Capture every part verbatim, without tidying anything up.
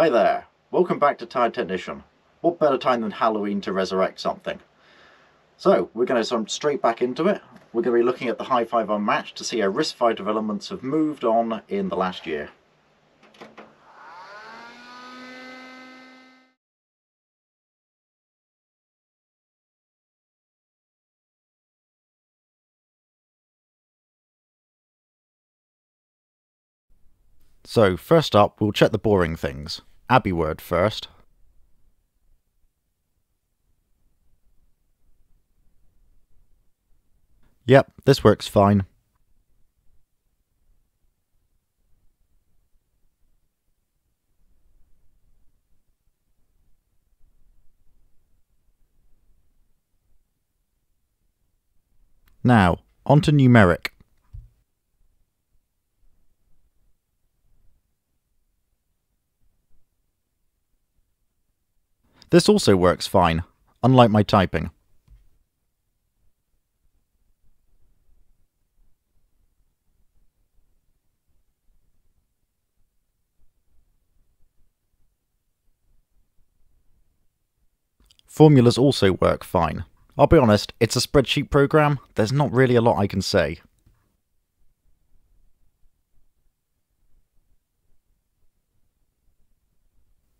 Hi there, welcome back to Tired Technician. What better time than Halloween to resurrect something? So we're going to jump straight back into it. We're going to be looking at the HiFive Unmatched to see how RISC-V developments have moved on in the last year. So first up, we'll check the boring things. Abiword first. Yep, this works fine. Now, onto Gnumeric. This also works fine, unlike my typing. Formulas also work fine. I'll be honest, it's a spreadsheet program, there's not really a lot I can say.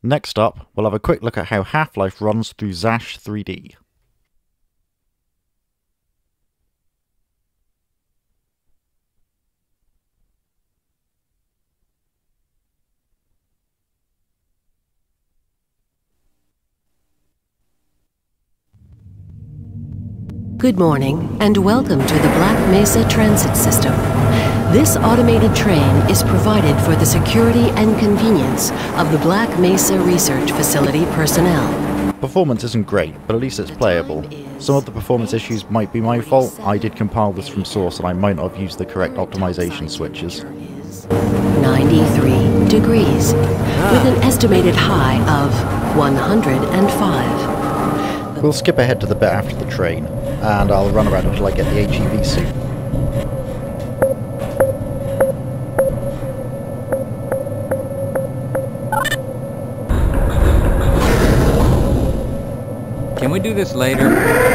Next up, we'll have a quick look at how Half-Life runs through Xash three D. Good morning, and welcome to the Black Mesa Transit System. This automated train is provided for the security and convenience of the Black Mesa Research Facility personnel. Performance isn't great, but at least it's playable. Some of the performance issues might be my fault. I did compile this from source and I might not have used the correct optimization switches. ninety-three degrees, with an estimated high of one hundred and five. We'll skip ahead to the bit after the train, and I'll run around until I get the H E V suit. Can we do this later?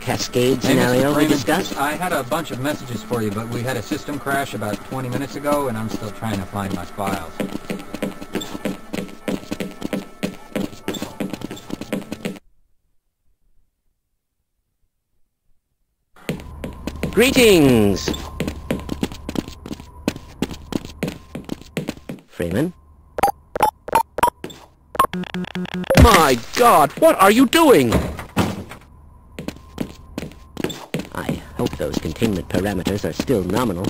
Cascade scenario we discussed? I had a bunch of messages for you, but we had a system crash about twenty minutes ago, and I'm still trying to find my files. Greetings! Freeman? My God, what are you doing? Those containment parameters are still nominal.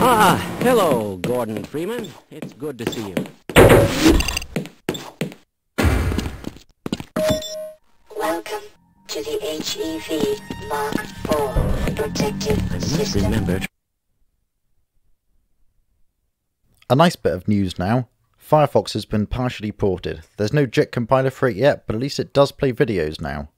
Ah, hello, Gordon Freeman. It's good to see you. Welcome to the H E V Mark four Protective System. Remember. A nice bit of news now. Firefox has been partially ported. There's no J I T compiler for it yet, but at least it does play videos now.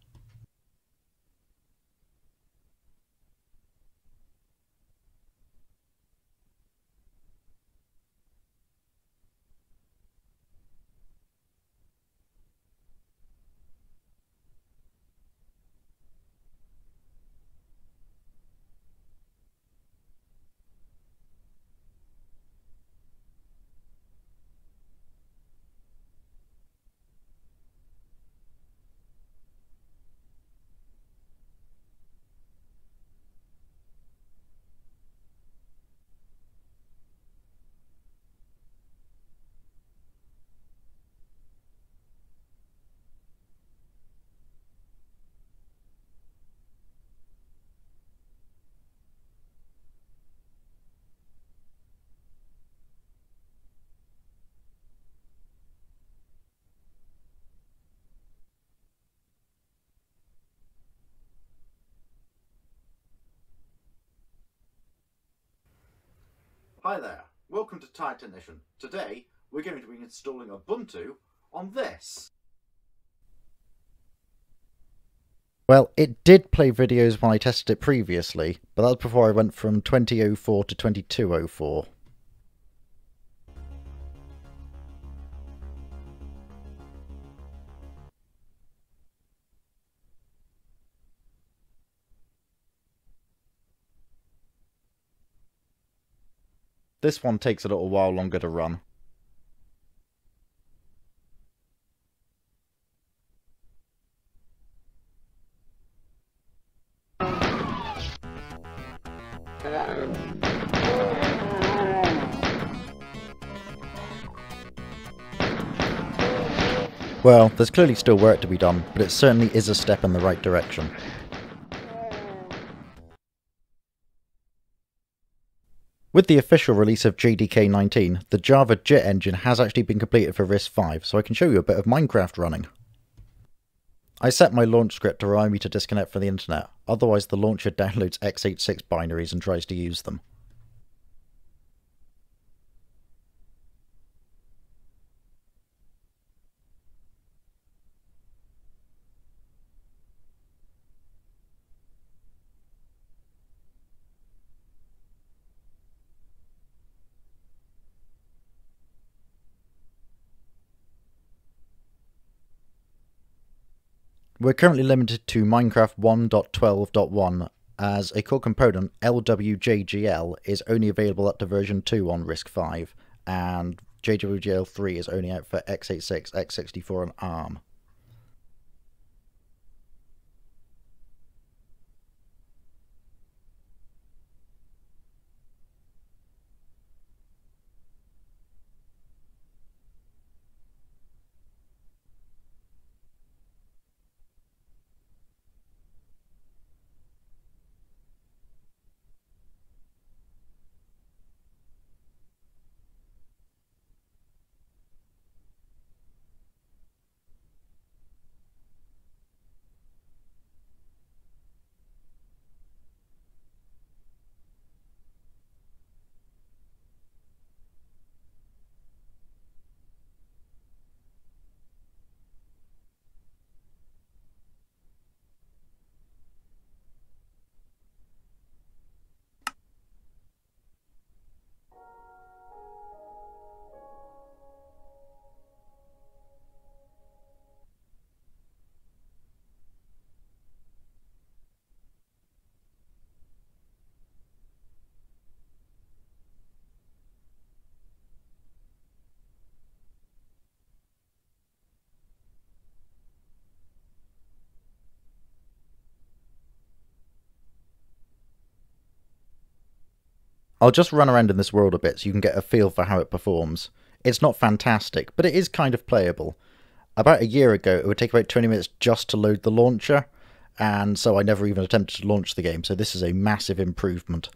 Hi there, welcome to Tired Technician. Today we're going to be installing Ubuntu on this. Well, it did play videos when I tested it previously, but that was before I went from twenty oh four to twenty-two oh four. This one takes a little while longer to run. Well, there's clearly still work to be done, but it certainly is a step in the right direction. With the official release of J D K nineteen, the Java J I T engine has actually been completed for RISC five, so I can show you a bit of Minecraft running. I set my launch script to allow me to disconnect from the internet, otherwise the launcher downloads x eighty-six binaries and tries to use them. We're currently limited to Minecraft one point twelve point one as a core component, L W J G L, is only available up to version two on RISC five, and J W G L three is only out for x eighty-six, x sixty-four and ARM. I'll just run around in this world a bit so you can get a feel for how it performs. It's not fantastic, but it is kind of playable. About a year ago, it would take about twenty minutes just to load the launcher, and so I never even attempted to launch the game, so this is a massive improvement.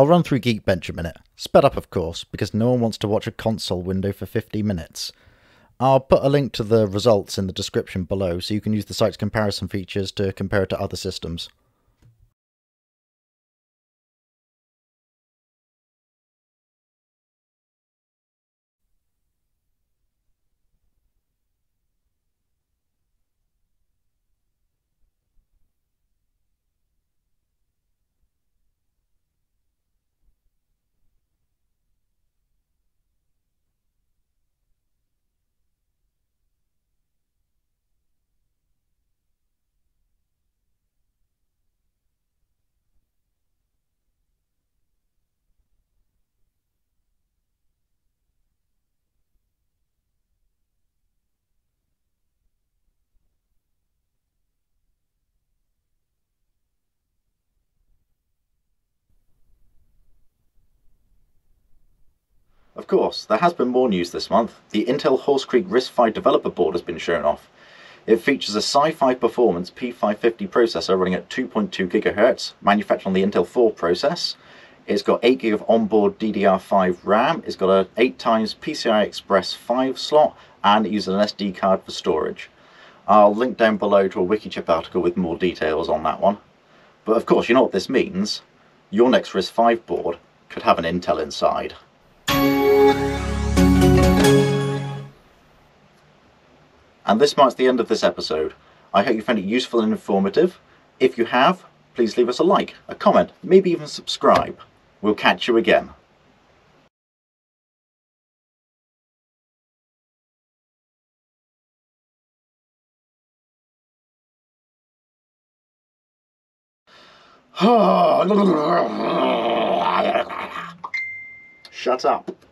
I'll run through Geekbench a minute, sped up of course, because no one wants to watch a console window for fifty minutes. I'll put a link to the results in the description below so you can use the site's comparison features to compare it to other systems. Of course, there has been more news this month. The Intel Horse Creek RISC-V developer board has been shown off. It features a Sci-Fi Performance P five fifty processor running at two point two gigahertz, manufactured on the Intel four process. It's got eight gig of onboard D D R five RAM, it's got an eight times P C I Express five slot, and it uses an S D card for storage. I'll link down below to a Wikichip article with more details on that one. But of course, you know what this means. Your next RISC-V board could have an Intel inside. And this marks the end of this episode. I hope you found it useful and informative. If you have, please leave us a like, a comment, maybe even subscribe. We'll catch you again. Shut up.